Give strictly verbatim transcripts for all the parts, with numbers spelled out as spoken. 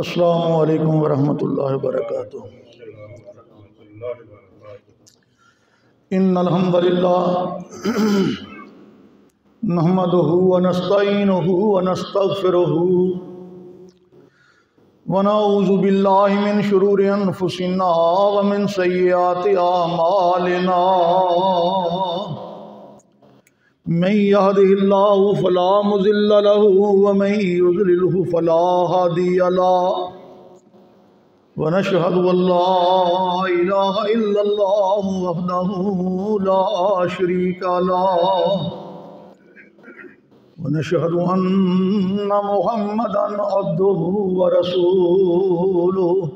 السلام علیکم ورحمۃ اللہ وبرکاتہ۔ ان الحمد للہ نحمده ونستعینه ونستغفره ونعوذ باللہ من شرور انفسنا ومن سیئات اعمالنا من يهده الله فلا مضل له ومن يضلله فلا هادي له ونشهد ان لا اله الا الله وحده لا شريك له ونشهد ان محمدا عبده ورسوله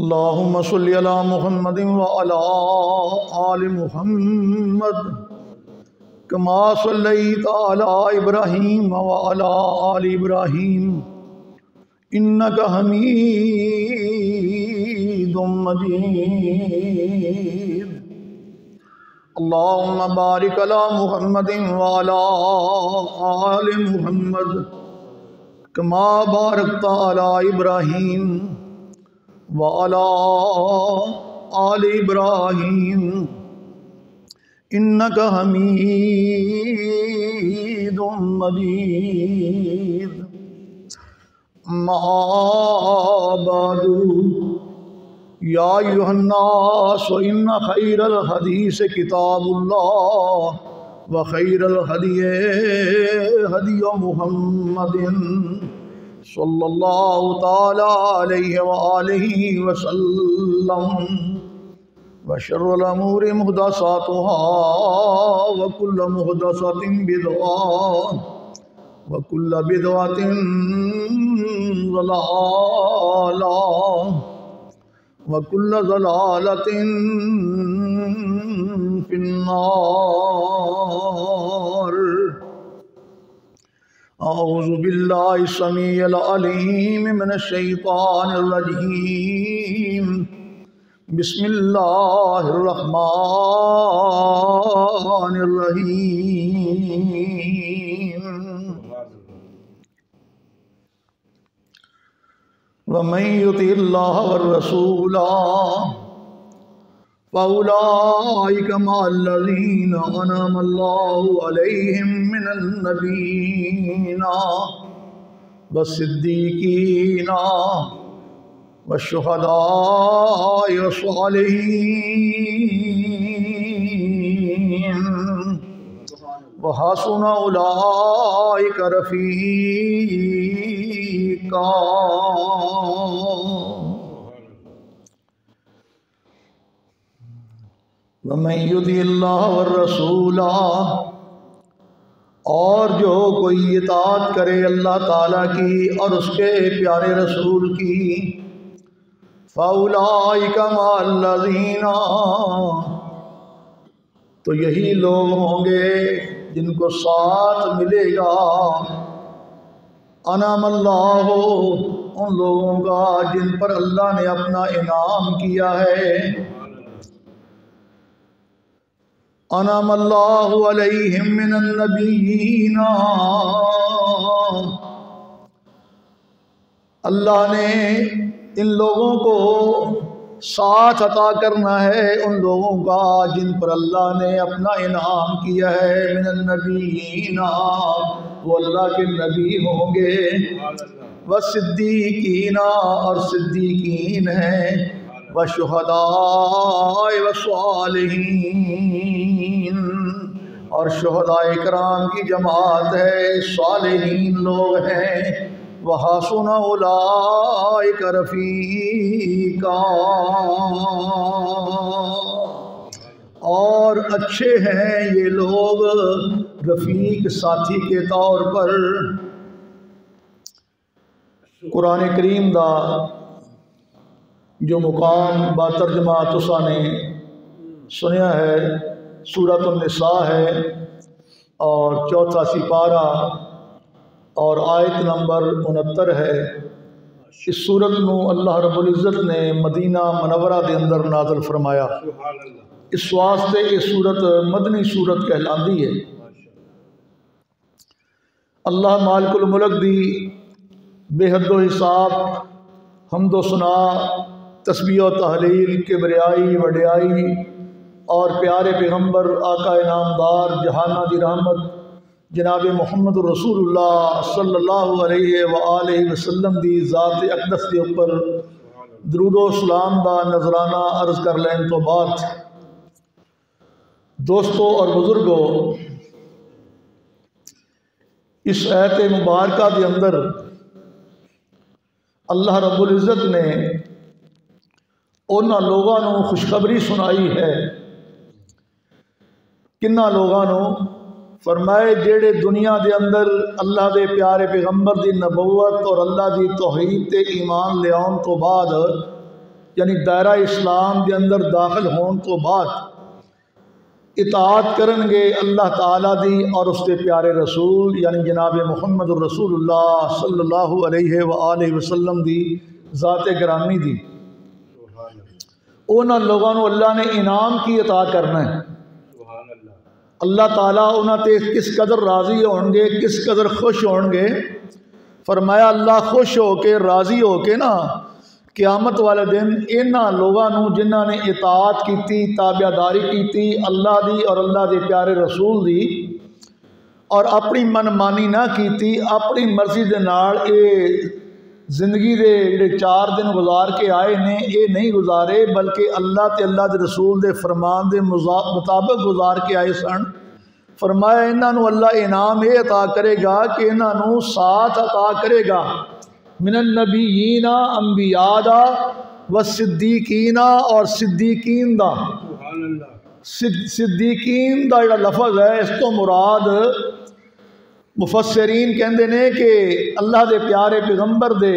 اللهم صل على محمد وعلى آل محمد كما صليت على إبراهيم وعلى آل إبراهيم إنك حميد مجيد اللهم بارك على محمد وعلى آل محمد كما باركت على إبراهيم وعلى آل إبراهيم إنك حميد مجيد ما بعد يا أيها الناس إن خير الحديث كتاب الله وخير الهدي هدي محمد صلی اللہ تعالی علیہ وآلہ وسلم وشر الامور محدثاتها وكل محدثة بدعة وكل بدعة ضلالة وكل ضلالة في النار۔ اعوذ باللہ السمیع العلیم من الشیطان الرجیم بسم اللہ الرحمن الرحیم۔ وَمَنْ يُطِعِ اللَّهَ وَالرَّسُولَ فَأُولَٰئِكَ مَعَ الَّذِينَ أَنْعَمَ اللَّهُ عَلَيْهِمْ مِنَ النَّبِيِّينَ وَالصِّدِّيقِينَ وَالشُّهَدَاءِ وَالصَّالِحِينَ وَحَسُنَ أُولَٰئِكَ رَفِيقًا۔ وَمَنْ يُطِعِ اللَّهَ وَالرَّسُولَ، اور جو کوئی اطاعت کرے اللہ تعالیٰ کی اور اس کے پیارے رسول کی، فَأُولَٰئِكَ مَعَ الَّذِينَ، تو یہی لوگ ہوں گے جن کو ساتھ ملے گا انعم اللہ، ان لوگوں کا جن پر اللہ نے اپنا انعام کیا ہے، انعم اللہ علیہم من النبیین، اللہ نے ان لوگوں کو ساتھ عطا کرنا ہے ان لوگوں کا جن پر اللہ نے اپنا انعام کیا ہے، من النبیین، وہ اللہ کے نبی ہوں گے، والصدیقین، اور صدیقین ہیں، والشہداء والصالحین، اور شہداء اکرام کی جماعت ہے، صالحین لوگ ہیں، وحسن اولئک رفیقا، اور اچھے ہیں یہ لوگ رفیق ساتھی کے طور پر۔ قرآن کریم دا جو مقام با ترجمہ تسا نے سنیا ہے سورۃ النساء ہے، اور چوتھا سپارہ اور آیت نمبر انہتر ہے۔ اس سورت نو اللہ رب العزت نے مدینہ منورہ دے اندر نازل فرمایا، اس واسطے یہ سورت مدنی سورت کہلاندی ہے۔ اللہ مالک الملک دی بے حد و حساب حمد و ثنا تسبیح و تحلیل کبریائی وڈیائی اور پیارے پیغمبر آقا انعامدار جہانہ دی رحمت جناب محمد رسول اللہ صلی اللہ علیہ وآلہ وسلم دی ذات اقدس دے اوپر درود و سلام دا نظرانہ عرض کر لین تو بات دوستو اور بزرگو، اس آیت مبارکہ کے اندر اللہ رب العزت نے انہاں لوگاں نو خوشخبری سنائی ہے۔ کنہاں لوگاں نو؟ فرمائے جڑے دنیا دے اندر اللہ دے پیارے پیغمبر دی نبوت اور اللہ دی توحید تے ایمان لے آن تو بعد، یعنی دائرہ اسلام دے اندر داخل ہون تو بعد اطاعت کرنگے اللہ تعالیٰ دی اور اس کے پیارے رسول یعنی جناب محمد الرسول اللہ صلی اللہ علیہ وآلہ وسلم دی ذات گرامی دی، اونا لوگاں نو اللہ نے انعام کی عطا کرنا ہے۔ اللہ تعالیٰ اونا تے کس قدر راضی ہونگے، کس قدر خوش ہونگے۔ فرمایا اللہ خوش ہو کے راضی ہو کے نا قیامت والے دن انہاں لوگاں نو جنہاں نے اطاعت کیتی، تابعداری کیتی اللہ دی اور اللہ دے پیارے رسول دی اور اپنی منمانی نہ کیتی، اپنی مرضی دے نال اے زندگی دے جڑے چار دن گزار کے آئے نے اے نہیں گزارے بلکہ اللہ تے اللہ دے رسول دے فرمان دے مطابق گزار کے آئے سن۔ فرمایا انہاں نو اللہ انعام اے عطا کرے گا کہ انہاں نو ساتھ عطا کرے گا من النبیین انبیاء دا و صدیقین اور صدیقین دا۔ صدیقین دا جڑا لفظ ہے اس تو مراد مفسرین کہندے نے کہ اللہ دے پیارے پیغمبر دے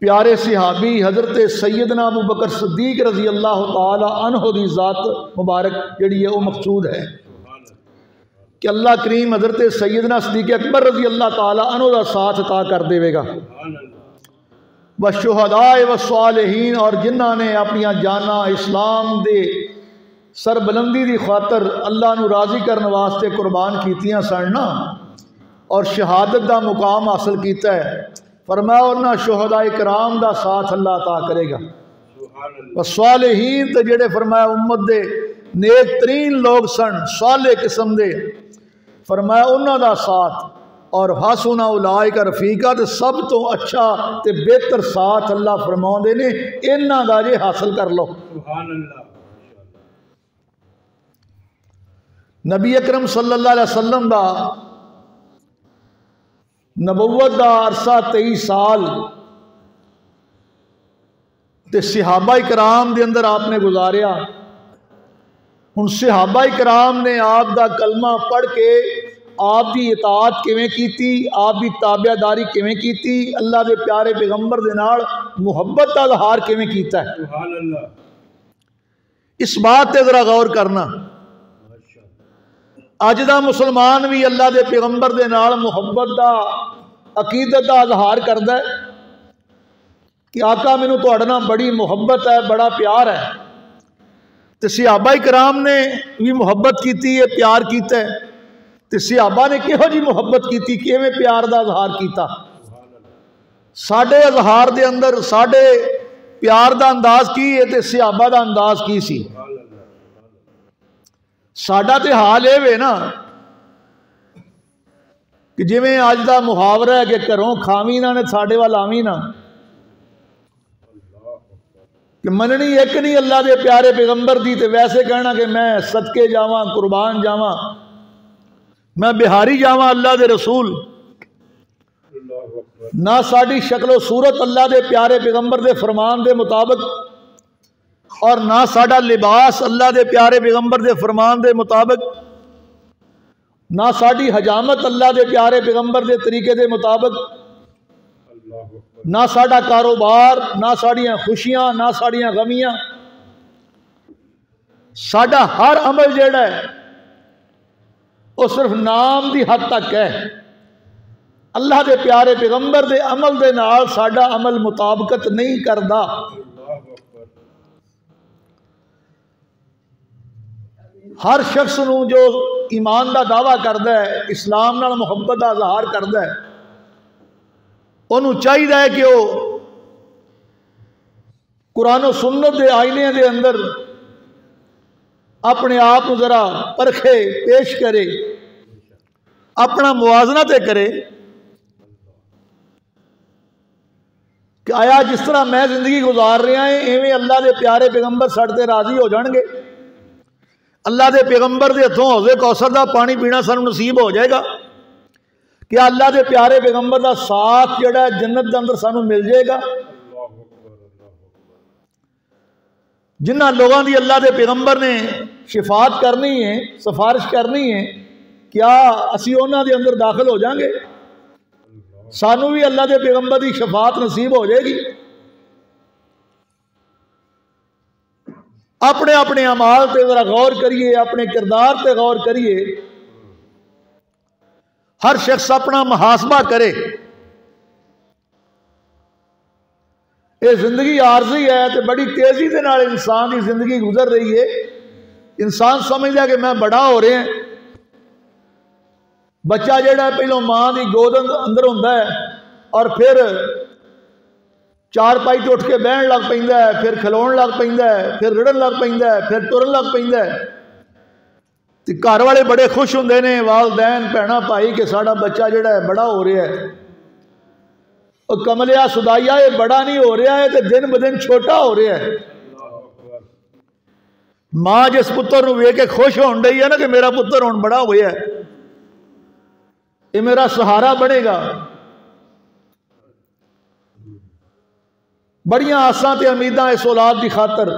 پیارے صحابی حضرت سیدنا ابو بکر صدیق رضی اللہ تعالی عنہ دی ذات مبارک جڑی ہے وہ مقصود ہے کہ اللہ کریم حضرت سیدنا صدیق اکبر رضی اللہ تعالیٰ عنہ دا ساتھ عطا کر دے گا۔ والشہداء والصالحین اور جنہاں نے اپنی جاناں اسلام دے سربلندی دی خاطر اللہ نو راضی کرن واسطے قربان کیتیاں سننا اور شہادت دا مقام حاصل کیتا ہے۔ فرمایا انہاں شہداء کرام دا ساتھ اللہ عطا کرے گا۔ والصالحین تے جڑے فرمایا امت دے نیک ترین لوگ سن صالح قسم دے، فرمایا انہاں دا ساتھ اور حسن اولئک رفیقا تے سب تو اچھا تے بہتر ساتھ اللہ فرماوندے نے انہاں دا جے حاصل کر لو۔ نبی اکرم صلی اللہ علیہ وسلم دا نبوت دا عرصہ تیئیس سال تے صحابہ کرام دے اندر آپ نے گزاریا۔ ان صحابہ کرام نے آپ دا کلمہ پڑھ کے آپ دی اطاعت کیویں کیتی، آپ دی تابعداری کیویں کیتی، اللہ دے پیارے پیغمبر دے نال محبت دا اظہار کیویں کیتا ہے۔ سبحان اللہ! اس بات تے ذرا غور کرنا، اج دا مسلمان وی اللہ دے پیغمبر دے نال محبت دا عقیدت دا اظہار کردا ہے کہ آقا مینوں تہاڈے نال بڑی محبت ہے، بڑا پیار ہے۔ تے صحابہ کرام نے بھی محبت کیتی ہے، پیار کیتا ہے۔ تے صحابہ نے کہو جی محبت کیتی، کیویں پیار دا اظہار کیتا۔ ساڈے اظہار دے اندر ساڈے پیار دا انداز کی ہے تے صحابہ دا انداز کی سی۔ ساڈا تے حال اے وے نا کہ جویں اج دا محاورہ ہے کہ گھروں کھاویں نہ تے ساڈے وال آویں نہ، کہ مننی ایک نہیں اللہ دے پیارے پیغمبر دی تے ویسے کہنا کہ میں صدقے جاواں، قربان جاواں، میں بہاری جاواں اللہ دے رسول نہ۔ ساڈی شکل و صورت اللہ دے پیارے پیغمبر دے فرمان دے مطابق اور نہ ساڈا لباس اللہ دے پیارے پیغمبر دے فرمان دے مطابق، نہ ساڈی حجامت اللہ دے پیارے پیغمبر دے طریقے دے مطابق، نہ ساڑھا کاروبار، نہ ساڑھیاں خوشیاں، نہ ساڑھیاں غمیاں۔ ساڑھا ہر عمل جیڑا ہے وہ صرف نام دی حد تک ہے۔ اللہ دے پیارے پیغمبر دے عمل دے نال ساڑھا عمل مطابقت نہیں کردا۔ ہر شخص نو جو ईमान का दावा करता है, इस्लाम नाल मुहब्बत का इजहार करता है, उन्हों चाहिए कि वो कुरान और सुन्नत के आईने के अंदर अपने आप को जरा परखे, पेश करे, अपना मुआजना तो करे कि आया जिस तरह मैं जिंदगी गुजार रहा है इवें अल्लाह के प्यारे पैगंबर साढ़े राजी हो जाएंगे, अल्लाह के पैगंबर के हथों हौजे कौसर का पानी पीना सानू नसीब हो जाएगा, कि अल्लाह के प्यारे पैगंबर का साथ जिहड़ा जन्नत के अंदर सानू मिल जाएगा। जिन्हां लोगों की अल्लाह के पैगंबर ने शिफात करनी है, सिफारिश करनी है, क्या असी उन्हां दे अंदर दाखिल हो जाएंगे? सानू भी अल्लाह के पैगंबर की शफात नसीब हो जाएगी। अपने अपने अमाल पे जरा गौर करिए, अपने किरदार पे गौर करिए। हर शख्स अपना मुहासबा करे। ये जिंदगी आर्जी है तो बड़ी तेजी के नाल इंसान की जिंदगी गुजर रही है। इंसान समझदा कि मैं बड़ा हो रहा है। बच्चा जिहड़ा पहलों माँ की गोद अंदर होंदा है और फिर चार पाई तो उठ के बहन लग पैंदा है, फिर खिलौण लग पैंदा है, फिर रड़न लग पैंदा है, फिर तुरन लग पैंदा है। ते घर वाले बड़े खुश हुंदे ने, वालदैन भैणा भाई कि साडा बच्चा जिहड़ा है बड़ा हो रहा है। और कमलिया सुदाइया ये बड़ा नहीं हो रहा है तो दिन ब दिन छोटा हो रहा है। माँ जिस पुत्र नूं वेख के खुश होण डई है ना कि मेरा पुत्र हुण बड़ा होया है, ये मेरा सहारा बनेगा। बड़िया आसां ते उम्मीदां इस औलाद की खातर।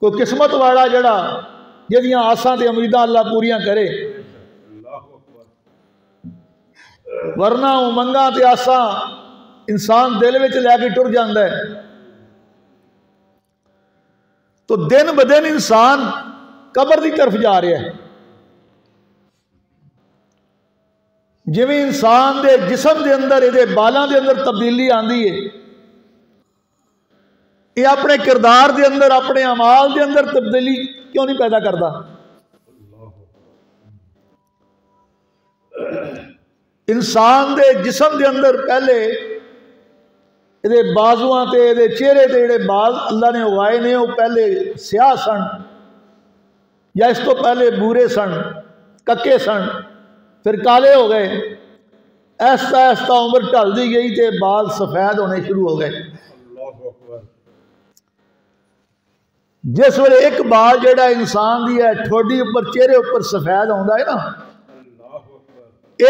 कोई किस्मत वाला जड़ा जिहदियां आसां ते उम्मीदां अल्लाह पूरियां करे, वरना उमंगां ते आसां इंसान दिल विच लैके टुर जांदा है। तो दिन ब दिन इंसान कब्र की तरफ जा रहा है। जिवें इंसान के जिसम के अंदर ये बालों के अंदर तब्दीली आती है, ये अपने किरदार के अंदर अपने अमाल के अंदर तब्दीली क्यों नहीं पैदा करता? इंसान के जिसम के अंदर पहले ये बाजुआं ते ये चेहरे ते जिहड़े बाल अल्लाह ने उगाए ने वो पहले स्याह सन या इस तो पहले भूरे सन, कक्के सन, फिर काले हो गए। ऐसा ऐसा उम्र ढलती गई तो बाल सफेद होने शुरू हो गए। जिस वे एक बाल जड़ा इंसान की है ठोडी उपर चेहरे उपर सफेद आता है ना,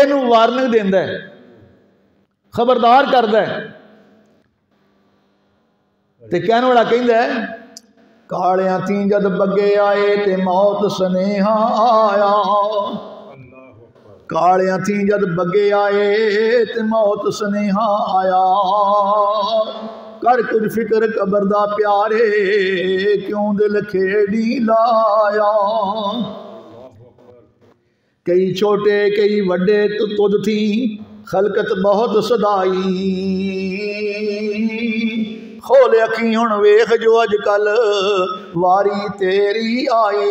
इनू वार्निंग देता है, खबरदार करता है। तो कहने वाला कहता है कालियां तीं जद बगे आए ते मौत सनेहा आया, कालियां थी जद बगे आए ते मौत सनेहा आया, कर कुछ फिक्र कबर दा प्यारे क्यों दिल खेड़ी लाया। कई छोटे कई वड्डे तो तुद थी खलकत बहुत सदाई, खोले अखी हुण वेख जो अजकल वारी तेरी आई।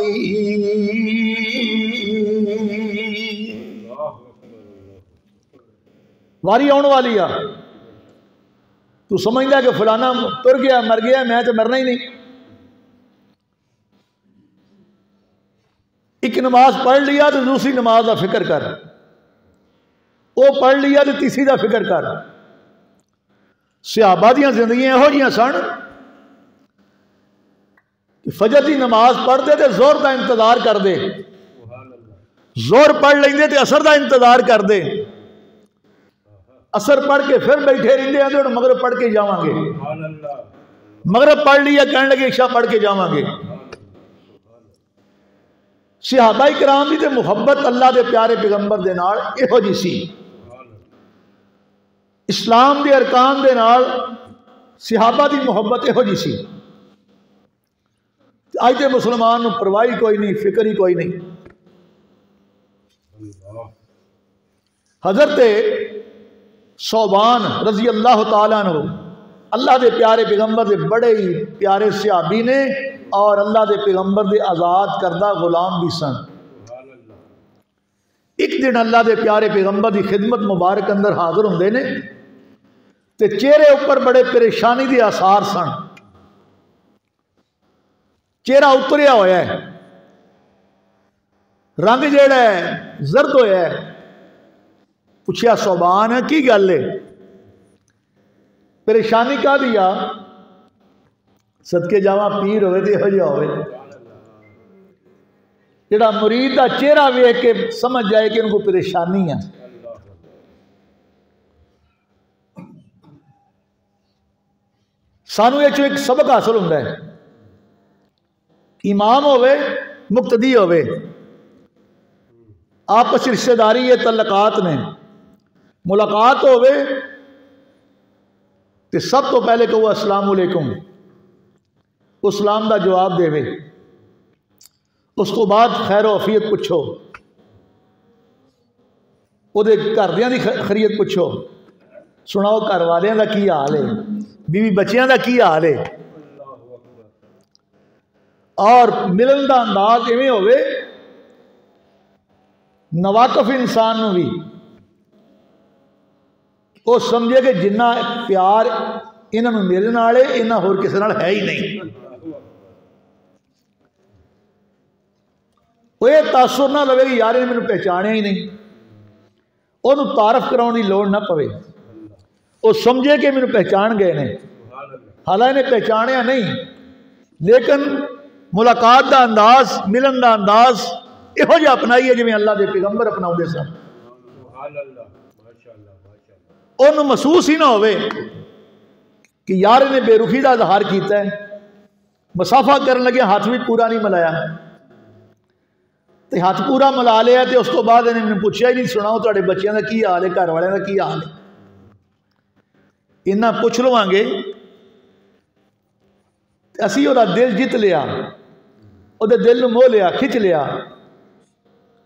वारी आने वाली आ, तू समझदा कि फलाना तुर गया मर गया, मैं तो मरना ही नहीं। एक नमाज पढ़ लिया तो दूसरी नमाज का फिक्र कर, वो पढ़ लिया तो तीसरी का फिक्र कर। सहाबा दी जिंदगियां इहो जिहियां सन कि फजर की नमाज पढ़ते तो जोर का इंतजार करते, जोर पढ़ लेंदे तो असर का इंतजार करते, असर पढ़ के फिर बैठे रहते हैं तो मगरब पढ़ के जावांगे, मगरब पढ़ लिया कहने लगे इशा पढ़ के जावांगे। सहाबा इकराम की तो मुहब्बत अल्लाह के प्यारे पैगंबर दे नाल इहो जी सी। इस्लाम के अरकान दे नाल सहाबा की मुहब्बत इहो जी सी। अज के मुसलमान नूं परवाही कोई नहीं, फिक्र ही कोई नहीं। हजरत सौबान रजी अल्लाह ताला अन्हु अल्लाह के प्यारे पैगंबर के बड़े ही प्यारे सहाबी ने, اور اللہ دے پیغمبر دے آزاد کردہ غلام بھی سن۔ ایک دن اللہ دے پیارے پیغمبر دی خدمت مبارک اندر حاضر ہوندے نے تے چہرے اوپر بڑے پریشانی دے آثار سن، چہرہ اتریا ہوا ہے، رنگ جیڑا ہے زرد ہوا ہے۔ پوچھیا صوبان ہے کی گل ہے، پریشانی کا دیا؟ صدقے جاواں پیر ہوئے تے ہو جا ہوئے جڑا مرید دا چہرہ ویکھ کے سمجھ جائے کہ ان کو پریشانی ہے۔ سانو یہ ایک سبق حاصل ہوندا ہے، امام ہوئے مقتدی ہوئے آپس رشتہ داری یہ تعلقات نے ملاقات ہوئے تو سب تو پہلے کہو السلام علیکم، اسلام دا جواب دے وے، اس کو بعد خیر و عافیت پوچھو، وہ دے گھردیاں دی خیریت پوچھو، سناؤ گھر والیاں دا کی حال ہے، بیوی بچیاں دا کی حال ہے، اور ملن دا انداز ایویں ہوے نواقف انسان نو بھی وہ سمجھے کہ جنہ پیار انہاں نو میرے نال ہے انہاں ہور کسے نال ہے ہی نہیں، وہ یہ تاثر نہ لگے کہ یار نے مجھے پہچانیا ہی نہیں، انہوں تعارف کرانے کی لوڑ نہ پوے، وہ سمجھے کہ مجھے پہچان گئے نے، حالانکہ انہیں پہچانیا نہیں، لیکن ملاقات دا انداز ملن دا انداز یہو جہا اپنائیے جویں اللہ دے پیغمبر اپناؤندے سن۔ انہوں محسوس ہی نہ ہوئے کہ یار نے بے رخی دا اظہار کیتا ہے، مسافہ کرن لگے ہاتھ بھی پورا نہیں ملایا، تے ہاتھ پورا ملا لیا تے اس تو بعد انہوں نے پوچھیا ہی نہیں سناؤ تہاڈے بچیاں دا کی حال ہے، گھر والوں دا کی حال ہے، انہاں پوچھ لواں گے تے اسی او دا دل جت لیا، او دے دل نوں موہ لیا، کھچ لیا،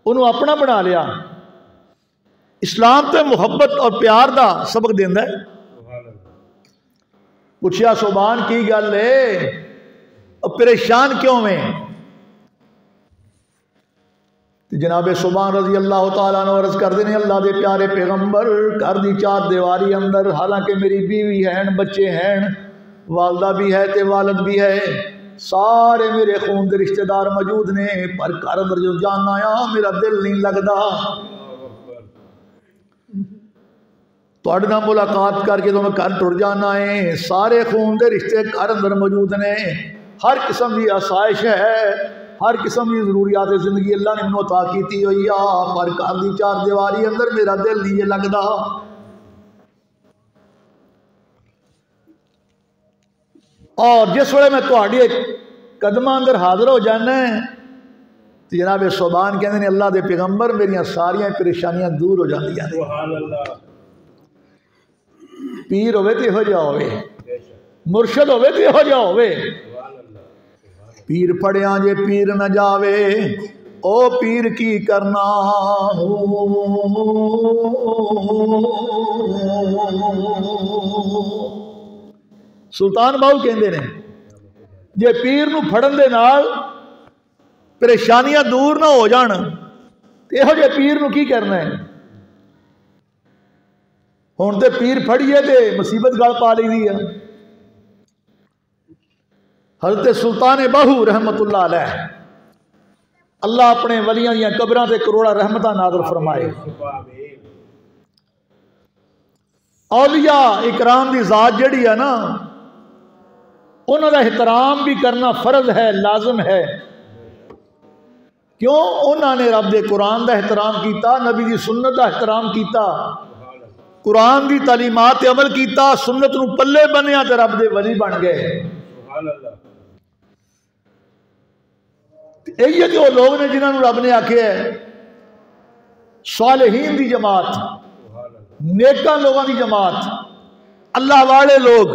انہوں اپنا بنا لیا۔ اسلام تے محبت اور پیار دا سبق دیندا ہے۔ پوچھیا صوبان کی گل ہے اور پریشان کیوں میں؟ جناب صوبان رضی اللہ تعالیٰ عنہ عرض کر دینے اللہ دے پیارے پیغمبر گھر دی چار دیواری اندر حالانکہ میری بیوی ہیں بچے ہیں والدہ بھی ہے تے والد بھی ہے سارے میرے خون دے رشتہ دار موجود نے پر گھر اندر جو جانا آیا میرا دل نہیں لگدا، تہاڈے نال ملاقات کر کے تو میں گھر ٹر جانا ہے، سارے خون دے رشتے گھر اندر موجود نے، ہر قسم دی آسائش ہے، ہر قسم کی ضروریات زندگی اللہ نے مجھے عطا کیتی ہوئی آ پر گھر دی چار دیواری اندر میرا دل نہیں لگدا۔ اور جس ویلے میں تہاڈے قدماں اندر حاضر ہو جانا ہے تو جناب صوبان کہندے نے اللہ دے پیغمبر میری ساری پریشانیاں دور ہو جاندیاں نے۔ پیر ہوئے تے ہو جا ہوئے، مرشد ہوئے تے ہو جا ہوئے، پیر پڑھیاں جے پیر نہ جاوے او پیر کی کرنا سلطان باہو کہندے نے جے پیر نو پھڑن دے نال پریشانیاں دور نہ ہو جان یہو جے پیر نو کی کرنا ہے، ہن تے پیر پھڑیے تے مصیبت گل پا لئی دی ہے۔ حضرت سلطان باہو رحمت اللہ علیہ اللہ اپنے ولیاں دیاں قبراں تے کروڑا رحمتاں نازل فرمائے، اولیاء اکرام دی ذات جڑی ہے نا انہاں دا احترام بھی کرنا فرض ہے، لازم ہے، کیوں انہاں نے رب دے قرآن دا احترام کیتا، نبی دی سنت دا احترام کیتا، قرآن دی تعلیمات تے عمل کیتا، سنت نو پلے بنیا تے رب دے ولی بن گئے۔ یہ جو لوگ نے جنہوں رب نے آکھیا ہے صالحین دی جماعت، نیکاں لوگوں دی جماعت، اللہ والے لوگ،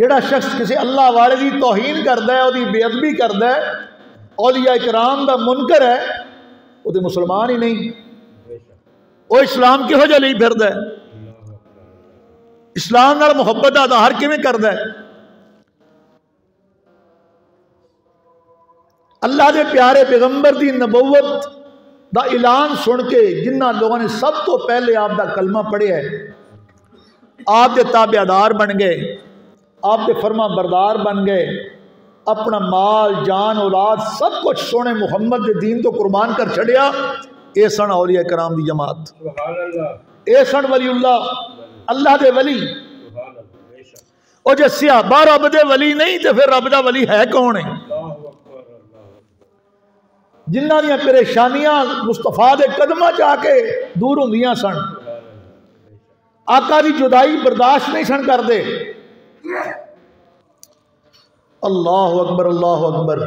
جڑا شخص کسی اللہ والے دی توہین کردا ہے، اودی بے ادبی کردا ہے، اولیاء کرام دا منکر ہے، او تے مسلمان ہی نہیں، او اسلام کیہو جہا لئی پھردا ہے، اسلام نال محبت دا اظہار کیویں کردا ہے۔ اللہ دے پیارے پیغمبر دی نبوت دا اعلان سن کے جنہ لوگوں نے سب تو پہلے آپ دا کلمہ پڑھے ہے، آپ دے تابعدار بن گئے، آپ دے فرما بردار بن گئے، اپنا مال جان اولاد سب کچھ سونے محمد دے دین تو قربان کر چھڑیا۔ اے سن اولیاء کرام دی جماعت، اے سن ولی اللہ، اللہ دے ولی۔ او جے صحابہ رب دے ولی نہیں تے پھر رب دا ولی ہے کون ہے؟ جنہاں دیاں پریشانیاں مصطفیٰ دے قدماں جا کے دور ہوندیاں سن، آقا دی جدائی برداشت نہیں سن کر دے۔ اللہ اکبر اللہ اکبر۔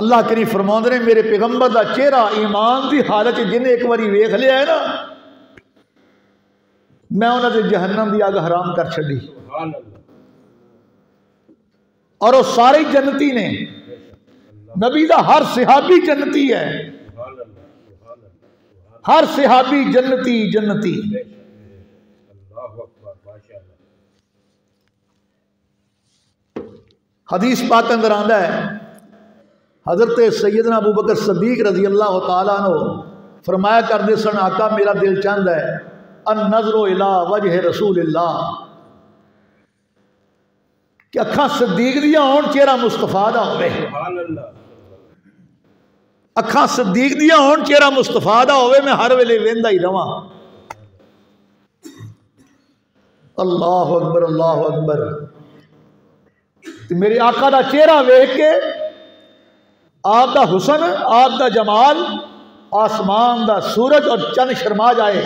اللہ کریم فرماندے نے میرے پیغمبر دا چہرہ ایمان دی حالت جن ایک واری ویکھ لیا ہے نا، میں انہاں تے جہنم دی آگ حرام کر چھڈی۔ اور وہ سارے جنتی نے، نبی دا ہر صحابی جنتی ہے، ہر صحابی جنتی جنتی۔ حدیث پاک اندر آندا ہے حضرت سیدنا ابوبکر صدیق رضی اللہ تعالیٰ عنہ فرمایا کرتے سن، آقا میرا دل چاہندا ہے النظر الی وجہ رسول اللہ، کہ اکھاں صدیق دیاں ہون چہرہ مصطفیٰ دا ہوئے، اکھاں صدیق دیاں ہون چہرہ مصطفیٰ دا ہوئے، میں ہر ویلے ویندا ہی رہواں۔ اللہ اکبر اللہ اکبر۔ میرے آقا دا چہرہ ویکھ کے آپ دا حسن، آپ دا جمال، آسمان دا سورج اور چند شرما جائے۔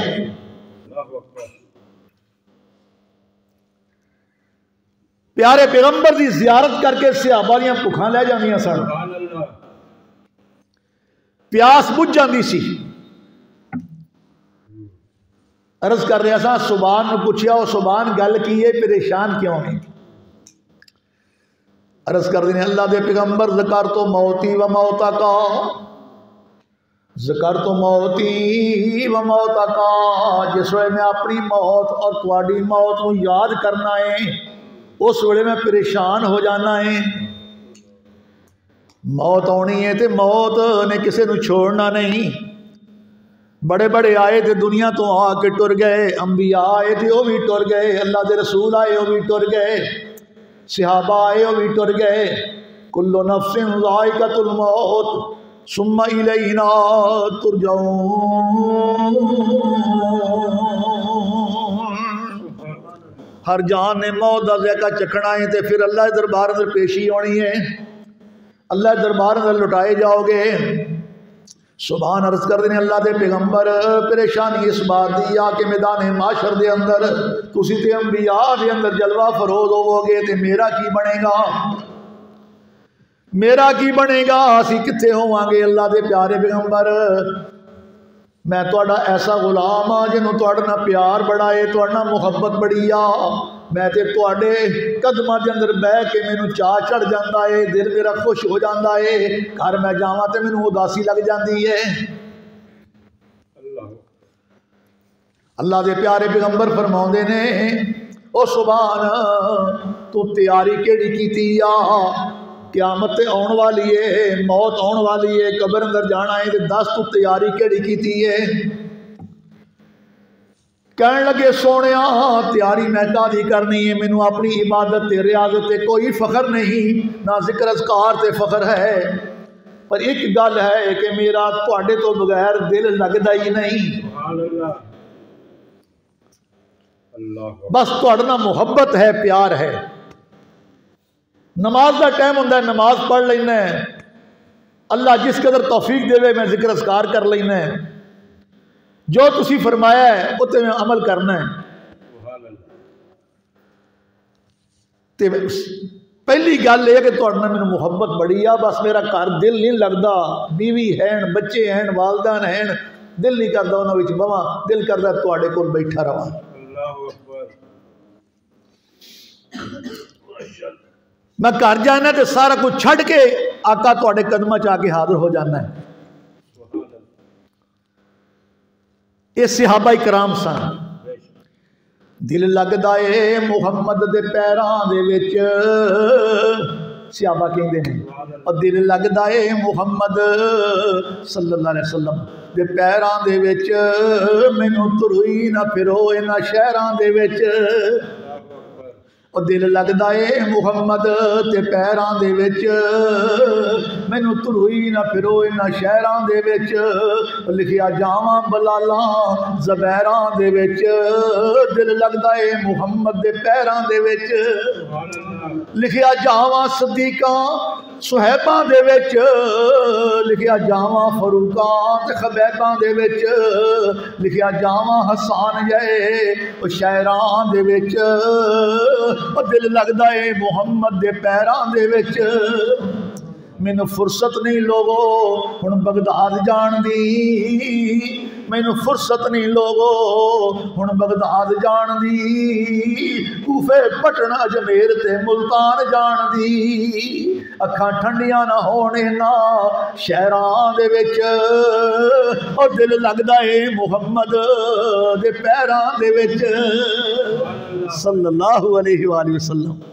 پیارے پیغمبر دی زیارت کر کے صحابہ دیاں بھکھاں لے جاندیاں سن، پیاس بجھ جاندی سی۔ عرض کر رہا سا، سبحان نے پوچھیا او سبحان گل کی ہے، پریشان کیوں نہیں؟ عرض کر دینے اللہ دے پیغمبر ذکر تو موتی و موتا کا، ذکر تو موتی و موتا کا، جس وقت میں اپنی موت اور تواڈی موت کو یاد کرنا ہے اس ویلے میں پریشان ہو جانا ہے۔ موت آنی ہے تے موت نے کسے نو چھوڑنا نہیں۔ بڑے بڑے آئے تے دنیا تو آ کے ٹر گئے، انبیاء آئے تے وہ بھی ٹر گئے، اللہ دے رسول آئے وہ بھی ٹر گئے، صحابہ آئے وہ بھی ٹر گئے۔ کل نفس ذائقۃ الموت ثم الینا ترجعون۔ ہر جان نے موت دا ذائقہ چکھنا ہے تے پھر اللہ دے دربار اندر پیشی ہونی ہے، اللہ دے دربار اندر لٹائے جاؤ گے۔ سبحان عرض کر دینے اللہ دے پیغمبر پریشانی اس بات دی آ کہ میدان معاشر دے اندر تسی تے انبیاء دے اندر جلوہ فروز ہووگے تے میرا کی بنے گا، میرا کی بنے گا، اسی کتھے ہوواں گے؟ اللہ دے پیارے پیغمبر میں تہاڈا ایسا غلام ہاں جنوں تہاڈے نال پیار بڑا ہے، تہاڈے نال محبت بڑی آ، میں تے تہاڈے قدماں دے اندر بیٹھ کے مینوں چاہ چڑھ جاندا ہے، دل میرا خوش ہو جاندا ہے، گھر میں جاواں تے مینوں اداسی لگ جاندی ہے۔ اللہ دے پیارے پیغمبر فرماوندے نے او سبحان تو تیاری کیڑی کیتی آ، قیامت آن والی ہے، موت آن والی ہے، قبر اندر جانا ہے، دس تو تیاری کیڑی کیتی ہے؟ کہن لگے سونے تیاری میں کاہدی کرنی ہے، مینوں اپنی عبادت تے ریاضت تے کوئی فخر نہیں، نہ ذکر اذکار تے فخر ہے، پر ایک گل ہے کہ میرا تہاڈے تو بغیر دل لگدا ہی نہیں، بس تہاڈے نال محبت ہے، پیار ہے۔ نماز دا ٹائم ہوندا ہے، نماز پڑھ لینا ہے، اللہ جس قدر توفیق دے میں ذکر اذکار کر لینا ہے، جو تسی فرمایا ہے اوتے میں عمل کرنا ہے۔ تے पहली गल है कि तुहाडे नाल मैनूं मुहब्बत बड़ी आ, बस मेरा घर दिल नहीं लगता, बीवी हैन, बच्चे हैन, वालदान हैन, दिल नहीं करता उन्हां विच बवां, दिल करता तुहाडे कोल बैठा रहां। अल्लाहु अकबर। मैं घर जाना तो सारा कुछ छड़ के आका तुहाडे कदमां च आके हाजिर हो जाना है। ये सहाबा कराम सन। दिल लगता है मुहम्मद के पैरों के विच, सहाबा कहते हैं, और दिल लगता है मुहम्मद सल्लल्लाहु अलैहि वसल्लम के पैरों के विच, मैनू तुरुई ना फिरो इन्हां शहरां दे विच। और दिल लगता है मुहम्मद के पैरों के विच, मैनू तुरुई ना फिरो इन्हां शहरां दे विच। लिखिया जावां बलालां ज़बैरां दे विच, दिल लगता है मुहम्मद के पैरां दे विच। लिखिया जावां सदीकां सुहैबां दे विच, लिखिया जावां फरूकां ते खबैबां दे विच। लिखिया जावां हसान जए ओ शायरां दे विच, दिल लगता है मुहम्मद के पैरां दे विच। मैनू फुरसत नहीं लोगो हुण बगदाद जाण दी, मैनू फुरसत नहीं लोगो हुण बगदाद जाण दी, कूफे पटना अजमेर ते मुल्तान जाण दी। अखां ठंडियां ना होने ना शहरां दे विच, और दिल लगदा है मुहम्मद दे पैरां दे विच सल्लल्लाहु अलैहि वसल्लम।